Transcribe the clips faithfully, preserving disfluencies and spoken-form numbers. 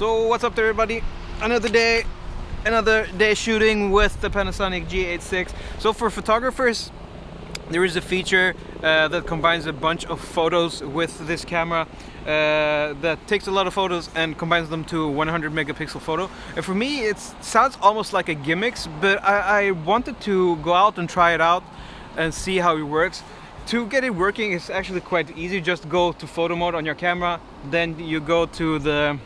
So what's up there, everybody? Another day, another day shooting with the Panasonic G H six. So for photographers, there is a feature uh, that combines a bunch of photos with this camera uh, that takes a lot of photos and combines them to a one hundred megapixel photo. And for me, it sounds almost like a gimmick, but I, I wanted to go out and try it out and see how it works. To get it working is actually quite easy. Just go to photo mode on your camera, then you go to the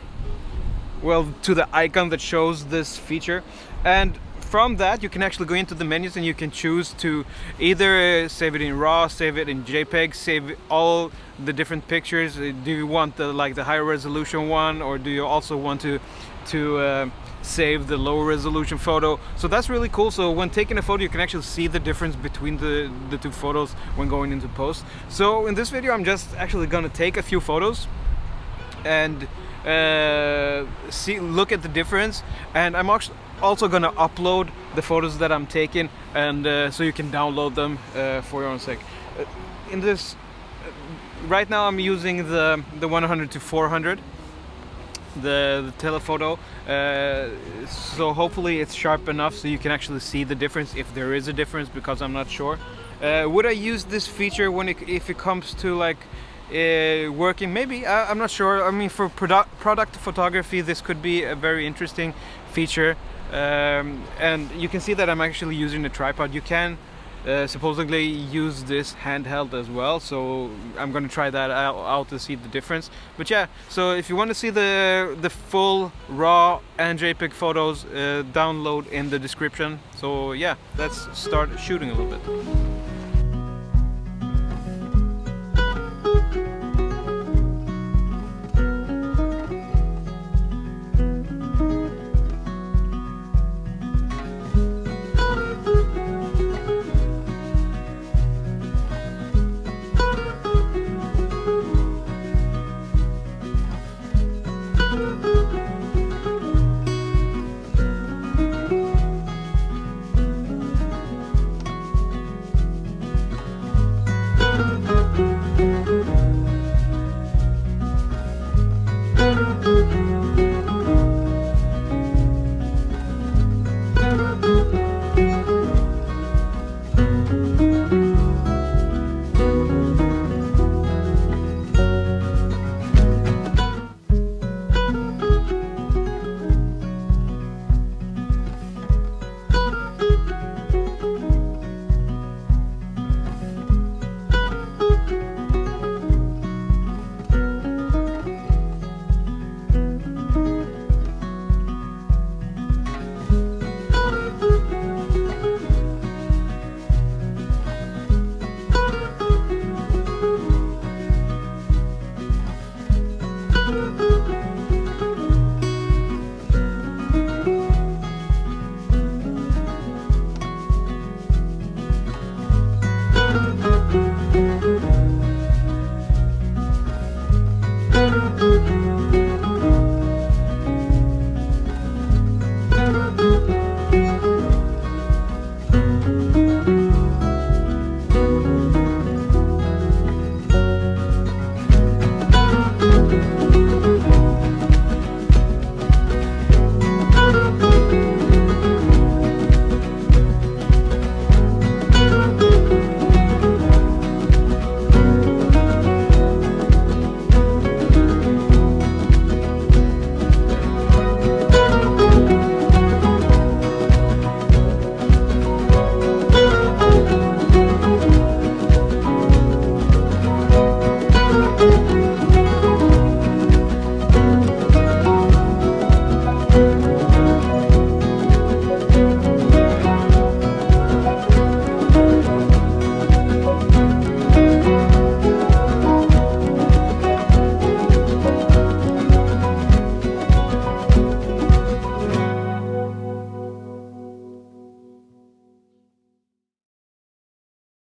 well to the icon that shows this feature, and from that you can actually go into the menus and you can choose to either save it in RAW, save it in JPEG, save all the different pictures. Do you want the like the higher resolution one, or do you also want to to uh, save the lower resolution photo? So that's really cool. So when taking a photo, you can actually see the difference between the the two photos when going into post. So in this video, I'm just actually gonna take a few photos and uh, see look at the difference, and I'm actually also gonna upload the photos that I'm taking, and uh, so you can download them uh, for your own sake. Uh, in this uh, right now, I'm using the the one hundred to four hundred. The, the telephoto, uh, so hopefully it's sharp enough so you can actually see the difference, if there is a difference, because I'm not sure. Uh, would I use this feature when it, if it comes to like uh, working? Maybe, I, I'm not sure. I mean, for product product photography, this could be a very interesting feature, um, and you can see that I'm actually using a tripod. You can Uh, supposedly use this handheld as well, so I'm gonna try that out, out to see the difference. But yeah, so if you want to see the the full RAW and JPEG photos, uh, download in the description. So yeah, let's start shooting a little bit. Thank you.